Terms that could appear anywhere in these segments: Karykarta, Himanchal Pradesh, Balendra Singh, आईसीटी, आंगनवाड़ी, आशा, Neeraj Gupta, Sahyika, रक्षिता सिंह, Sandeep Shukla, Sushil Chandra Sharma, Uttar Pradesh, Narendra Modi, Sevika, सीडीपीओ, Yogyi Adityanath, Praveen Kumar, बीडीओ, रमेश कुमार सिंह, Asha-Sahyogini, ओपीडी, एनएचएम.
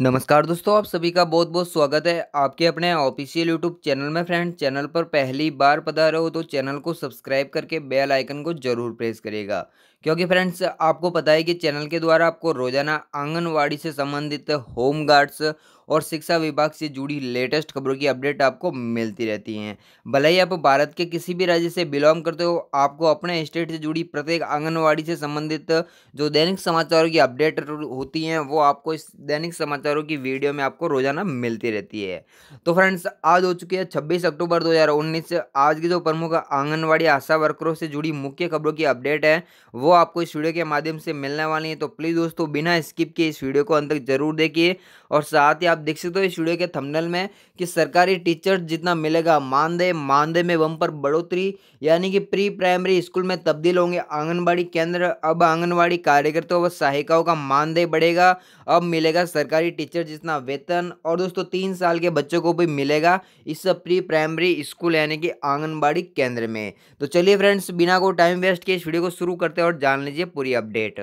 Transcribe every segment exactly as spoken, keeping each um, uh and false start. नमस्कार दोस्तों, आप सभी का बहुत बहुत स्वागत है आपके अपने ऑफिशियल यूट्यूब चैनल में। फ्रेंड, चैनल पर पहली बार पधारे हो तो चैनल को सब्सक्राइब करके बेल आइकन को जरूर प्रेस करिएगा, क्योंकि फ्रेंड्स आपको पता है कि चैनल के द्वारा आपको रोजाना आंगनवाड़ी से संबंधित, होम गार्ड्स और शिक्षा विभाग से जुड़ी लेटेस्ट खबरों की अपडेट आपको मिलती रहती हैं। भले ही आप भारत के किसी भी राज्य से बिलोंग करते हो, आपको अपने स्टेट से जुड़ी प्रत्येक आंगनवाड़ी से संबंधित जो दैनिक समाचारों की अपडेट होती हैं वो आपको इस दैनिक समाचारों की वीडियो में आपको रोजाना मिलती रहती है। तो फ्रेंड्स, आज हो चुकी है छब्बीस अक्टूबर दो हज़ार उन्नीस। आज की जो प्रमुख आंगनवाड़ी आशा वर्करों से जुड़ी मुख्य खबरों की अपडेट है वो आपको इस वीडियो के माध्यम से मिलने वाली है। तो प्लीज़ दोस्तों, बिना स्किप किए इस वीडियो को अंत तक जरूर देखिए। और साथ ही आप देख सकते हो इस वीडियो के थंबनेल में कि सरकारी टीचर्स जितना मिलेगा मानदेय, मानदेय में बम्पर बढ़ोतरी, यानी कि प्री प्राइमरी स्कूल में तब्दील होंगे आंगनवाड़ी केंद्र। अब आंगनवाड़ी कार्यकर्ताओं व सहायिकाओं का मानदेय बढ़ेगा, अब मिलेगा सरकारी टीचर जितना वेतन। और दोस्तों, तीन साल के बच्चों को भी मिलेगा इस प्री प्राइमरी स्कूल यानी कि आंगनवाड़ी केंद्र में। तो चलिए फ्रेंड्स, बिना को टाइम वेस्ट किए इस वीडियो को शुरू करते हैं और जान लीजिए पूरी अपडेट।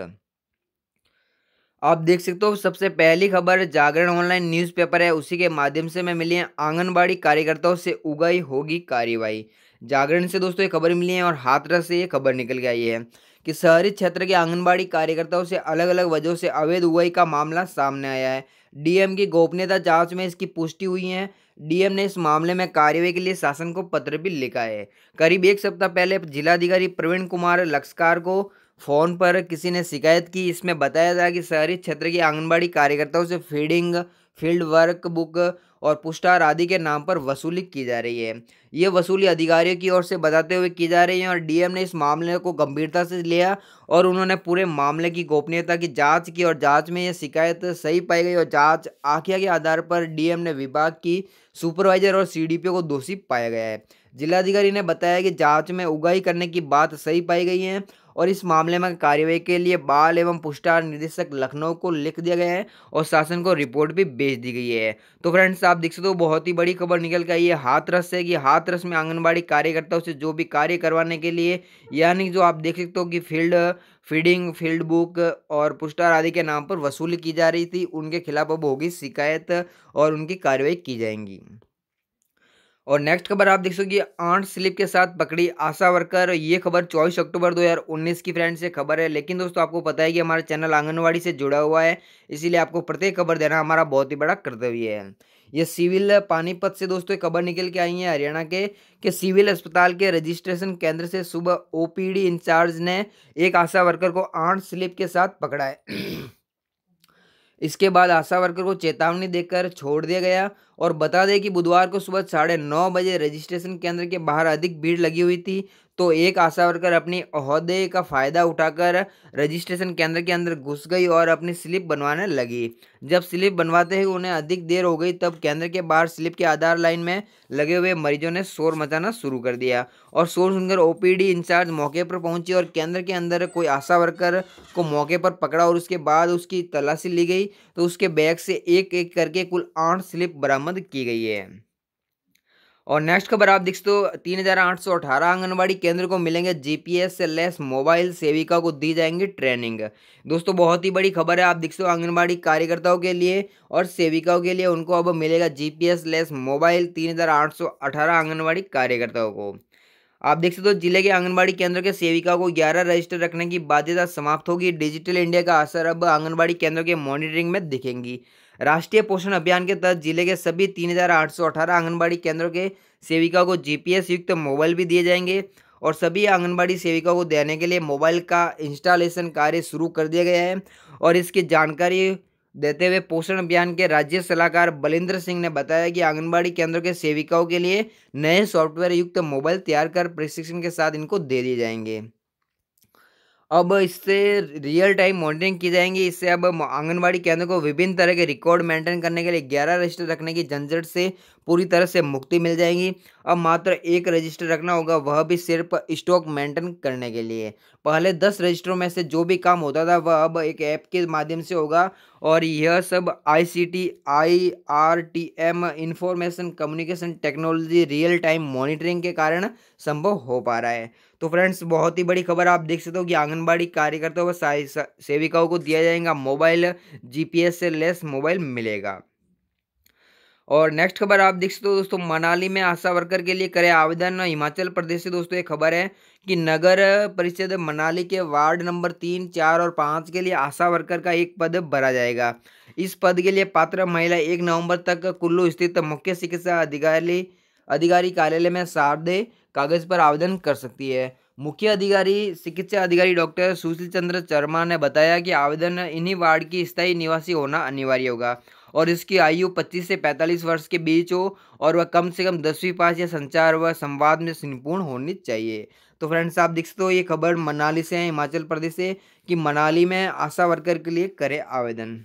आप देख सकते हो सबसे पहली खबर जागरण ऑनलाइन न्यूज़पेपर है, उसी के माध्यम से मैं मिली है आंगनबाड़ी कार्यकर्ताओं से उगाई होगी कार्रवाई। जागरण से दोस्तों ये खबर मिली है और हाथरस से ये खबर निकल के आई है कि शहरी क्षेत्र के आंगनबाड़ी कार्यकर्ताओं से अलग अलग वजहों से अवैध उगाई का मामला सामने आया है। डीएम की गोपनीयता जांच में इसकी पुष्टि हुई है। डीएम ने इस मामले में कार्रवाई के लिए शासन को पत्र भी लिखा है। करीब एक सप्ताह पहले जिलाधिकारी प्रवीण कुमार लक्षकार को फ़ोन पर किसी ने शिकायत की। इसमें बताया था कि शहरी क्षेत्र के आंगनबाड़ी कार्यकर्ताओं से फीडिंग, फील्ड वर्क बुक और पुष्टाहार आदि के नाम पर वसूली की जा रही है। ये वसूली अधिकारियों की ओर से बताते हुए की जा रही है और डीएम ने इस मामले को गंभीरता से लिया और उन्होंने पूरे मामले की गोपनीयता की जांच की और जांच में यह शिकायत सही पाई गई और जांच आख्या के आधार पर डीएम ने विभाग की सुपरवाइजर और सीडीपीओ को दोषी पाया गया है। जिलाधिकारी ने बताया कि जाँच में उगाही करने की बात सही पाई गई है और इस मामले में कार्रवाई के लिए बाल एवं पुष्टाहार निदेशक लखनऊ को लिख दिया गया है और शासन को रिपोर्ट भी भेज दी गई है। तो फ्रेंड्स, आप देख सकते हो बहुत ही बड़ी खबर निकल के आई है हाथरस से कि हाथरस में आंगनबाड़ी कार्यकर्ताओं से जो भी कार्य करवाने के लिए, यानी जो आप देख सकते हो कि फील्ड फीडिंग, फील्ड बुक और पुष्टाहार आदि के नाम पर वसूली की जा रही थी, उनके खिलाफ अब होगी शिकायत और उनकी कार्रवाई की जाएगी। और नेक्स्ट खबर आप देख सकोगे आठ स्लिप के साथ पकड़ी आशा वर्कर। ये खबर चौबीस अक्टूबर दो हज़ार उन्नीस की फ्रेंड्स से खबर है। लेकिन दोस्तों आपको पता है कि हमारा चैनल आंगनवाड़ी से जुड़ा हुआ है, इसीलिए आपको प्रत्येक खबर देना हमारा बहुत ही बड़ा कर्तव्य है। ये सिविल पानीपत से दोस्तों खबर निकल के आई है हरियाणा के कि सिविल अस्पताल के रजिस्ट्रेशन केंद्र से सुबह ओपीडी इंचार्ज ने एक आशा वर्कर को आठ स्लिप के साथ पकड़ा है। इसके बाद आशा वर्कर को चेतावनी देकर छोड़ दिया गया। और बता दें कि बुधवार को सुबह साढ़े नौ बजे रजिस्ट्रेशन केंद्र के बाहर अधिक भीड़ लगी हुई थी, तो एक आशा वर्कर अपनी ओहदे का फ़ायदा उठाकर रजिस्ट्रेशन केंद्र के अंदर घुस गई और अपनी स्लिप बनवाने लगी। जब स्लिप बनवाते ही उन्हें अधिक देर हो गई तब केंद्र के बाहर स्लिप के आधार लाइन में लगे हुए मरीजों ने शोर मचाना शुरू कर दिया और शोर सुनकर ओपीडी इंचार्ज मौके पर पहुंची और केंद्र के अंदर कोई आशा वर्कर को मौके पर पकड़ा और उसके बाद उसकी तलाशी ली गई। तो उसके बैग से एक एक करके कुल आठ स्लिप बरामद की गई है। और नेक्स्ट खबर आप देख सकते हो तीन हज़ार आठ सौ अठारह आंगनबाड़ी केंद्र को मिलेंगे जीपीएस से लेस मोबाइल, सेविका को दी जाएंगी ट्रेनिंग। दोस्तों बहुत ही बड़ी खबर है, आप देख सकते हो आंगनबाड़ी कार्यकर्ताओं के लिए और सेविकाओं के लिए उनको अब मिलेगा जीपीएस लेस मोबाइल। तीन हज़ार आठ सौ अठारह आंगनबाड़ी कार्यकर्ताओं को आप देख सकते हो जिले के आंगनबाड़ी केंद्र के सेविका को ग्यारह रजिस्टर रखने की बाध्यता समाप्त होगी। डिजिटल इंडिया का असर अब आंगनबाड़ी केंद्रों के मॉनिटरिंग में दिखेंगी। राष्ट्रीय पोषण अभियान के तहत जिले के सभी तीन हज़ार आठ सौ अठारह आंगनबाड़ी केंद्रों के सेविका को जीपीएस युक्त मोबाइल भी दिए जाएंगे और सभी आंगनबाड़ी सेविका को देने के लिए मोबाइल का इंस्टॉलेशन कार्य शुरू कर दिया गया है। और इसकी जानकारी देते हुए पोषण अभियान के राज्य सलाहकार बलेंद्र सिंह ने बताया कि आंगनबाड़ी केंद्रों के सेविकाओं के लिए नए सॉफ्टवेयर युक्त मोबाइल तैयार कर प्रशिक्षण के साथ इनको दे दिए जाएंगे। अब इससे रियल टाइम मॉनिटरिंग की जाएगी। इससे अब आंगनबाड़ी केंद्रों को विभिन्न तरह के रिकॉर्ड मेंटेन करने के लिए ग्यारह रजिस्टर रखने की झंझट से पूरी तरह से मुक्ति मिल जाएगी। अब मात्र एक रजिस्टर रखना होगा, वह भी सिर्फ स्टॉक मेंटेन करने के लिए। पहले दस रजिस्टरों में से जो भी काम होता था वह अब एक ऐप के माध्यम से होगा, और यह सब आईसीटी, IRTM, information communication technology, real time monitoring के कारण संभव हो पा रहा है। तो फ्रेंड्स, बहुत ही बड़ी खबर आप देख सकते हो कि आंगनवाड़ी कार्यकर्ताओं व सेविकाओं को दिया जाएगा मोबाइल, जीपीएस से लेस मोबाइल मिलेगा। और नेक्स्ट खबर आप देख सकते हो दोस्तों, मनाली में आशा वर्कर के लिए करें आवेदन। हिमाचल प्रदेश से दोस्तों ये खबर है कि नगर परिषद मनाली के वार्ड नंबर तीन, चार और पाँच के लिए आशा वर्कर का एक पद भरा जाएगा। इस पद के लिए पात्र महिला एक नवंबर तक कुल्लू स्थित मुख्य चिकित्सा अधिकारी अधिकारी कार्यालय में सादे कागज पर आवेदन कर सकती है। मुख्य अधिकारी चिकित्सा अधिकारी डॉक्टर सुशील चंद्र शर्मा ने बताया कि आवेदन इन्हीं वार्ड की स्थायी निवासी होना अनिवार्य होगा और इसकी आयु पच्चीस से पैंतालीस वर्ष के बीच हो और वह कम से कम दसवीं पास या संचार व संवाद में निपुण होनी चाहिए। तो फ्रेंड्स, आप देख सकते हो ये खबर मनाली से है, हिमाचल प्रदेश से, कि मनाली में आशा वर्कर के लिए करें आवेदन।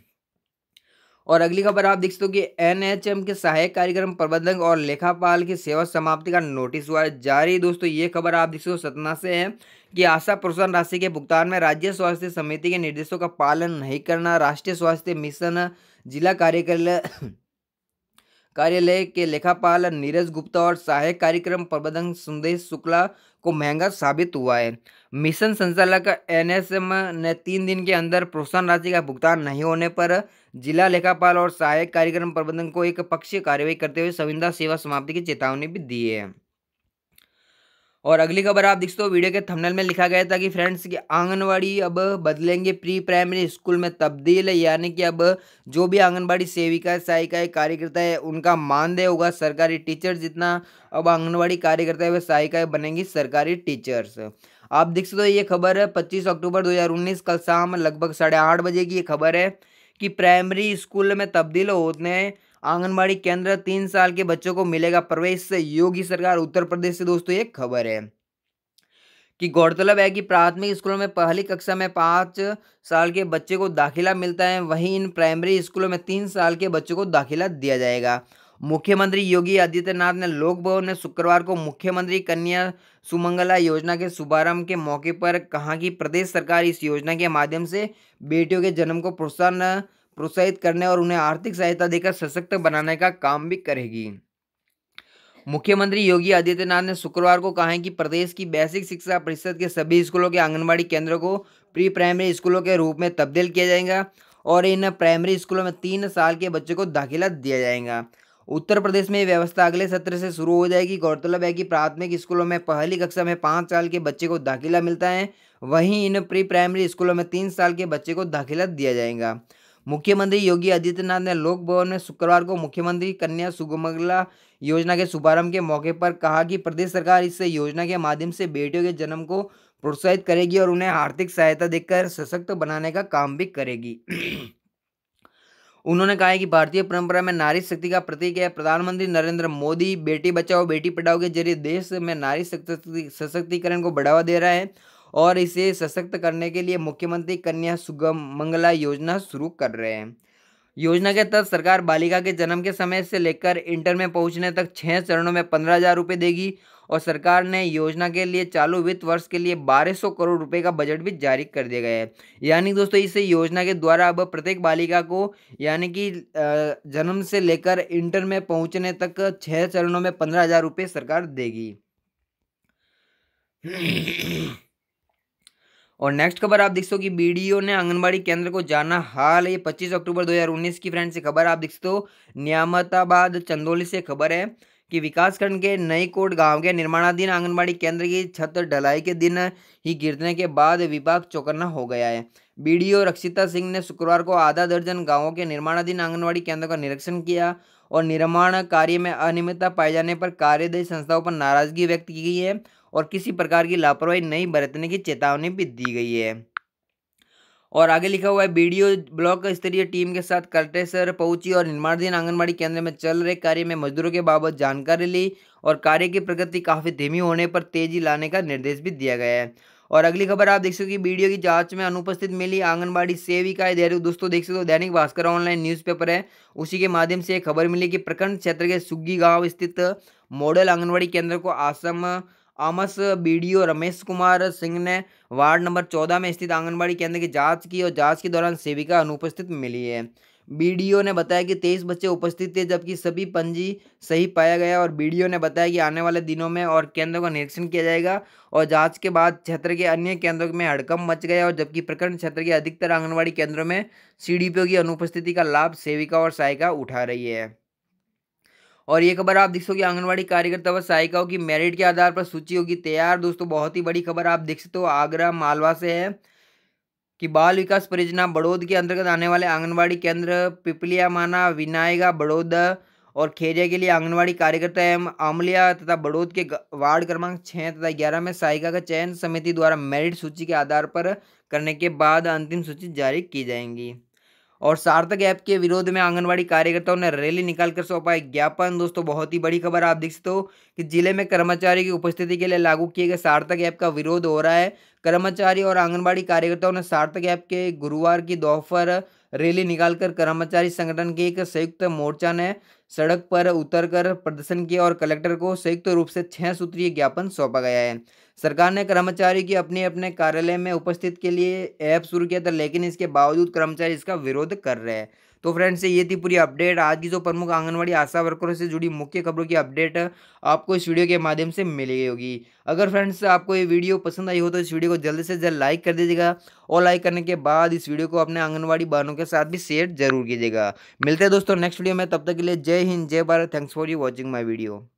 और अगली खबर आप देख सकते हो कि एनएचएम के सहायक कार्यक्रम प्रबंधक और लेखापाल की सेवा समाप्ति का नोटिस हुआ है जारी। दोस्तों ये खबर आप देख सकते हो सतना से है कि आशा प्रोत्साहन राशि के भुगतान में राज्य स्वास्थ्य समिति के निर्देशों का पालन नहीं करना, राष्ट्रीय स्वास्थ्य मिशन जिला कार्यालय कार्यालय के लेखापाल नीरज गुप्ता और सहायक कार्यक्रम प्रबंधक संदीप शुक्ला को महंगा साबित हुआ है। मिशन संचालक एनएचएम ने तीन दिन के अंदर प्रोत्साहन राशि का भुगतान नहीं होने पर जिला लेखापाल और सहायक कार्यक्रम प्रबंधक को एक पक्षीय कार्रवाई करते हुए संविदा सेवा समाप्ति की चेतावनी भी दी है। और अगली खबर आप देख सकते हो, वीडियो के थंबनेल में लिखा गया था कि फ्रेंड्स कि आंगनवाड़ी अब बदलेंगे प्री प्राइमरी स्कूल में तब्दील, यानी कि अब जो भी आंगनवाड़ी सेविका, सहायिका, कार्यकर्ता है उनका मानदेय होगा सरकारी टीचर जितना। अब आंगनवाड़ी कार्यकर्ता व सहायिकाएं बनेंगी सरकारी टीचर्स। आप देख सकते हो ये खबर है पच्चीस अक्टूबर दो हज़ार उन्नीस, कल शाम लगभग साढ़े आठ बजे की ये खबर है कि प्राइमरी स्कूल में तब्दील होने आंगनबाड़ी केंद्र तीन साल के बच्चों को मिलेगा प्रवेश, योगी सरकार उत्तर प्रदेश से। दोस्तों ये खबर है कि गौरतलब है कि प्राथमिक स्कूलों में पहली कक्षा में पाँच साल के बच्चे को दाखिला मिलता है, वहीं इन प्राइमरी स्कूलों में तीन साल के बच्चों को दाखिला दिया जाएगा। मुख्यमंत्री योगी आदित्यनाथ ने लोक भवन में शुक्रवार को मुख्यमंत्री कन्या सुमंगला योजना के शुभारंभ के मौके पर कहा कि प्रदेश सरकार इस योजना के माध्यम से बेटियों के जन्म को प्रोत्साहन प्रोत्साहित करने और उन्हें आर्थिक सहायता देकर सशक्त बनाने का काम भी करेगी। मुख्यमंत्री योगी आदित्यनाथ ने शुक्रवार को कहा है कि प्रदेश की बेसिक शिक्षा परिषद के सभी स्कूलों के आंगनबाड़ी केंद्रों को प्री प्राइमरी स्कूलों के रूप में तब्दील किया जाएगा और इन प्राइमरी स्कूलों में तीन साल के बच्चों को दाखिला दिया जाएगा। उत्तर प्रदेश में व्यवस्था अगले सत्र से शुरू हो जाएगी। गौरतलब है कि प्राथमिक स्कूलों में पहली कक्षा में पाँच साल के बच्चे को दाखिला मिलता है, वहीं इन प्री प्राइमरी स्कूलों में तीन साल के बच्चे को दाखिला दिया जाएगा। मुख्यमंत्री योगी आदित्यनाथ ने लोक भवन में शुक्रवार को मुख्यमंत्री कन्या सुमंगला योजना के शुभारंभ के मौके पर कहा कि प्रदेश सरकार इस योजना के माध्यम से बेटियों के जन्म को प्रोत्साहित करेगी और उन्हें आर्थिक सहायता देकर सशक्त बनाने का काम भी करेगी। उन्होंने कहा कि भारतीय परंपरा में नारी शक्ति का प्रतीक है प्रधानमंत्री नरेंद्र मोदी बेटी बचाओ बेटी पढ़ाओ के जरिए देश में नारी सशक्तिकरण को बढ़ावा दे रहा है और इसे सशक्त करने के लिए मुख्यमंत्री कन्या सुमंगला योजना शुरू कर रहे हैं। योजना के तहत सरकार बालिका के जन्म के समय से लेकर इंटर में पहुंचने तक छः चरणों में पंद्रह हज़ार रुपये देगी और सरकार ने योजना के लिए चालू वित्त वर्ष के लिए बारह सौ करोड़ रुपए का बजट भी जारी कर दिया गया है। यानी दोस्तों इस योजना के द्वारा अब प्रत्येक बालिका को यानी कि जन्म से लेकर इंटर में पहुँचने तक छः चरणों में पंद्रह हज़ार रुपये सरकार देगी। और नेक्स्ट खबर आप देख सकते हो कि बीडीओ ने आंगनबाड़ी केंद्र को जाना हाल, ये पच्चीस अक्टूबर दो हज़ार उन्नीस की फ्रेंड्स से खबर आप देख सकते हो नियामताबाद चंदौली से खबर है कि विकासखंड के नई कोट गांव के निर्माणाधीन आंगनबाड़ी केंद्र की छत ढलाई के दिन ही गिरने के बाद विभाग चौकन्ना हो गया है। बीडीओ रक्षिता सिंह ने शुक्रवार को आधा दर्जन गाँवों के निर्माणाधीन आंगनबाड़ी केंद्र का निरीक्षण किया और निर्माण कार्य में अनियमितता पाए जाने पर कार्यदायी संस्थाओं पर नाराजगी व्यक्त की गई है और किसी प्रकार की लापरवाही नहीं बरतने की चेतावनी भी दी गई है। और आगे लिखा हुआ है बीडीओ ब्लॉक स्तरीय टीम के साथ कलेक्ट्रेट पहुंची और निर्माणाधीन आंगनबाड़ी केंद्र में चल रहे कार्य में मजदूरों के बाबत जानकारी ली और कार्य की प्रगति काफ़ी धीमी होने पर तेजी लाने का निर्देश भी दिया गया है। और अगली खबर आप देख सकते हो कि वीडियो की जांच में अनुपस्थित मिली आंगनवाड़ी सेविका। दोस्तों देख सकते हो दैनिक भास्कर ऑनलाइन न्यूज़पेपर है, उसी के माध्यम से खबर मिली कि प्रखंड क्षेत्र के सुग्गी गांव स्थित मॉडल आंगनवाड़ी केंद्र को आसम आमस बीडीओ रमेश कुमार सिंह ने वार्ड नंबर चौदह में स्थित आंगनवाड़ी केंद्र की जांच की और जांच के दौरान सेविका अनुपस्थित मिली है। बीडीओ ने बताया कि तेईस बच्चे उपस्थित थे जबकि सभी पंजी सही पाया गया और बीडीओ ने बताया कि आने वाले दिनों में और केंद्रों का निरीक्षण किया जाएगा और जांच के बाद क्षेत्र के अन्य केंद्रों में हड़कंप मच गया और जबकि प्रखंड क्षेत्र के अधिकतर आंगनबाड़ी केंद्रों में सीडीपीओ की अनुपस्थिति का लाभ सेविका और सहायिका उठा रही है। और ये खबर आप देख सकते हो कि आंगनवाड़ी कार्यकर्ता व सहायिकाओं की मेरिट के आधार पर सूची होगी तैयार। दोस्तों बहुत ही बड़ी खबर आप देख सकते हो आगरा मालवा से है कि बाल विकास परियोजना बड़ौद के अंतर्गत आने वाले आंगनवाड़ी केंद्र पिपलिया माना विनायगा बड़ौद और खेरिया के लिए आंगनवाड़ी कार्यकर्ता एवं आमलिया तथा बड़ौद के वार्ड क्रमांक छः तथा ग्यारह में सहायिका का चयन समिति द्वारा मेरिट सूची के आधार पर करने के बाद अंतिम सूची जारी की जाएंगी। और सार्थक ऐप के विरोध में आंगनवाड़ी कार्यकर्ताओं ने रैली निकालकर सौंपा ज्ञापन। दोस्तों बहुत ही बड़ी खबर आप देख सकते हो कि जिले में कर्मचारी की उपस्थिति के लिए लागू किए गए सार्थक ऐप का विरोध हो रहा है। कर्मचारी और आंगनवाड़ी कार्यकर्ताओं ने सार्थक ऐप के गुरुवार की दोपहर रैली निकालकर कर्मचारी संगठन के एक संयुक्त मोर्चा ने सड़क पर उतरकर प्रदर्शन किया और कलेक्टर को संयुक्त रूप से छह सूत्रीय ज्ञापन सौंपा गया है। सरकार ने कर्मचारी की अपने अपने कार्यालय में उपस्थित के लिए ऐप शुरू किया था लेकिन इसके बावजूद कर्मचारी इसका विरोध कर रहे हैं। तो फ्रेंड्स ये थी पूरी अपडेट आज की जो प्रमुख आंगनवाड़ी आशा वर्करों से जुड़ी मुख्य खबरों की अपडेट आपको इस वीडियो के माध्यम से मिली होगी। अगर फ्रेंड्स आपको ये वीडियो पसंद आई हो तो इस वीडियो को जल्द से जल्द लाइक कर दीजिएगा और लाइक करने के बाद इस वीडियो को अपने आंगनवाड़ी बहनों के साथ भी शेयर जरूर कीजिएगा। मिलते हैं दोस्तों नेक्स्ट वीडियो में, तब तक के लिए जय हिंद जय Bharat. Thanks for you watching my video.